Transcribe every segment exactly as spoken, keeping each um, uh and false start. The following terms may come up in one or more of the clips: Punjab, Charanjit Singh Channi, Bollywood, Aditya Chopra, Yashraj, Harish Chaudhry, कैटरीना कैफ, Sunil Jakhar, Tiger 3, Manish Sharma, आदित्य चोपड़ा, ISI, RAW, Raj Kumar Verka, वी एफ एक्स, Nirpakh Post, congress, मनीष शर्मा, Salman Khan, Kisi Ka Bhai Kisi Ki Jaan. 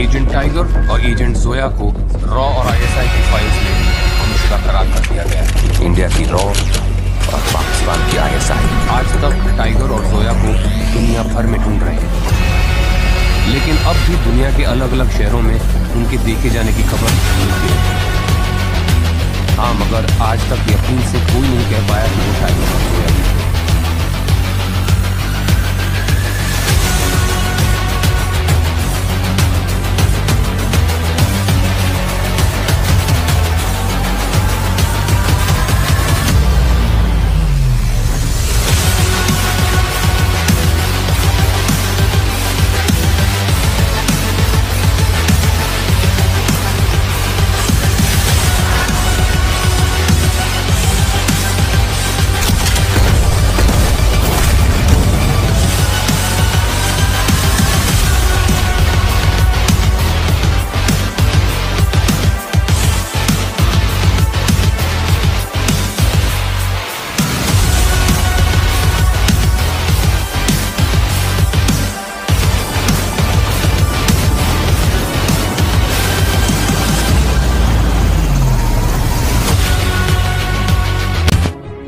Agent tiger और agent Zoya को रॉ और आई एस आई की फाइल्स में गुमशुदा करार कर दिया गया है। इंडिया की रॉ और पाकिस्तान की आई एस आई आज तक टाइगर और जोया को दुनिया भर में ढूंढ रहे हैं, लेकिन अब भी दुनिया के अलग अलग शहरों में उनके देखे जाने की खबर मिलती है। हाँ, मगर आज तक यकीन से कोई नहीं कह पाया कि वो टाइगर और जोया है।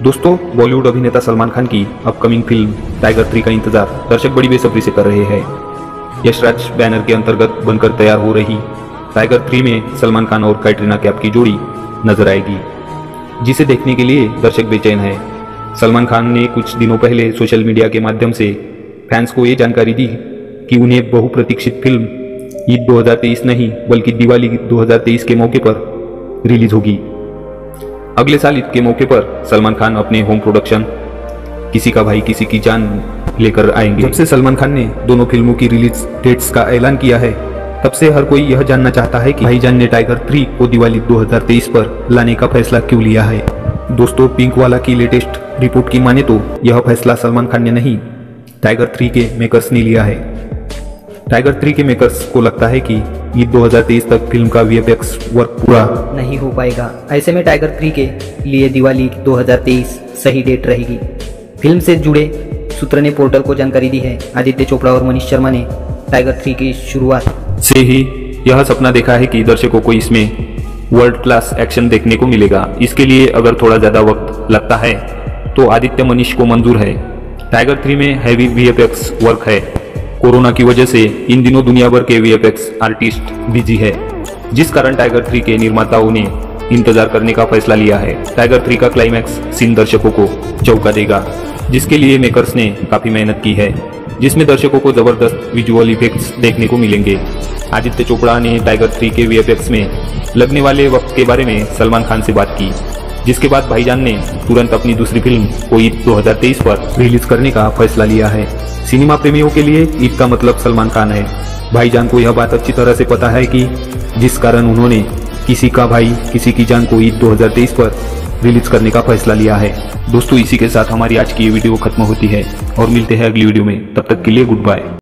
दोस्तों, बॉलीवुड अभिनेता सलमान खान की अपकमिंग फिल्म टाइगर थ्री का इंतजार दर्शक बड़ी बेसब्री से कर रहे हैं। यशराज बैनर के अंतर्गत बनकर तैयार हो रही टाइगर थ्री में सलमान खान और कैटरीना कैफ की जोड़ी नजर आएगी, जिसे देखने के लिए दर्शक बेचैन है। सलमान खान ने कुछ दिनों पहले सोशल मीडिया के माध्यम से फैंस को ये जानकारी दी कि उन्हें बहुप्रतीक्षित फिल्म ईद दो हज़ार तेईस नहीं बल्कि दिवाली दो हज़ार तेईस के मौके पर रिलीज होगी। अगले साल ईद के मौके पर सलमान खान अपने होम प्रोडक्शन किसी का भाई किसी की जान लेकर आएंगे। जब से सलमान खान ने दोनों फिल्मों की रिलीज डेट्स का ऐलान किया है, तब से हर कोई यह जानना चाहता है कि भाईजान ने टाइगर थ्री को दिवाली दो हज़ार तेईस पर लाने का फैसला क्यों लिया है। दोस्तों, पिंक वाला की लेटेस्ट रिपोर्ट की माने तो यह फैसला सलमान खान ने नहीं, टाइगर थ्री के मेकर्स ने लिया है। टाइगर थ्री के मेकर्स को लगता है कि ये दो हज़ार तेईस तक फिल्म का वी एफ एक्स वर्क पूरा नहीं हो पाएगा। ऐसे में टाइगर थ्री के लिए दिवाली दो हज़ार तेईस सही डेट रहेगी। फिल्म से जुड़े सूत्र ने पोर्टल को जानकारी दी है। आदित्य चोपड़ा और मनीष शर्मा ने टाइगर थ्री की शुरुआत से ही यह सपना देखा है कि दर्शकों को इसमें वर्ल्ड क्लास एक्शन देखने को मिलेगा। इसके लिए अगर थोड़ा ज्यादा वक्त लगता है तो आदित्य मनीष को मंजूर है। टाइगर थ्री में heavy वी एफ एक्स work है। कोरोना की वजह से इन दिनों दुनिया भर के वी एफ एक्स artist busy है, जिस कारण टाइगर थ्री के निर्माताओं ने इंतजार करने का फैसला लिया है। टाइगर थ्री का क्लाइमैक्स सीन दर्शकों को चौंका देगा, जिसके लिए मेकर्स ने काफी मेहनत की है, जिसमें दर्शकों को जबरदस्त विजुअल इफेक्ट्स देखने को मिलेंगे। आदित्य चोपड़ा ने टाइगर थ्री के वी एफ एक्स में लगने वाले वक्त के बारे में सलमान खान से बात की, जिसके बाद भाईजान ने तुरंत अपनी दूसरी फिल्म को ईद दो हज़ार तेईस पर रिलीज करने का फैसला लिया है। सिनेमा प्रेमियों के लिए ईद का मतलब सलमान खान है। भाईजान को यह बात अच्छी तरह से पता है कि जिस कारण उन्होंने किसी का भाई किसी की जान को ईद दो हज़ार तेईस पर रिलीज करने का फैसला लिया है। दोस्तों, इसी के साथ हमारी आज की ये वीडियो खत्म होती है और मिलते हैं अगली वीडियो में। तब तक के लिए गुड बाय।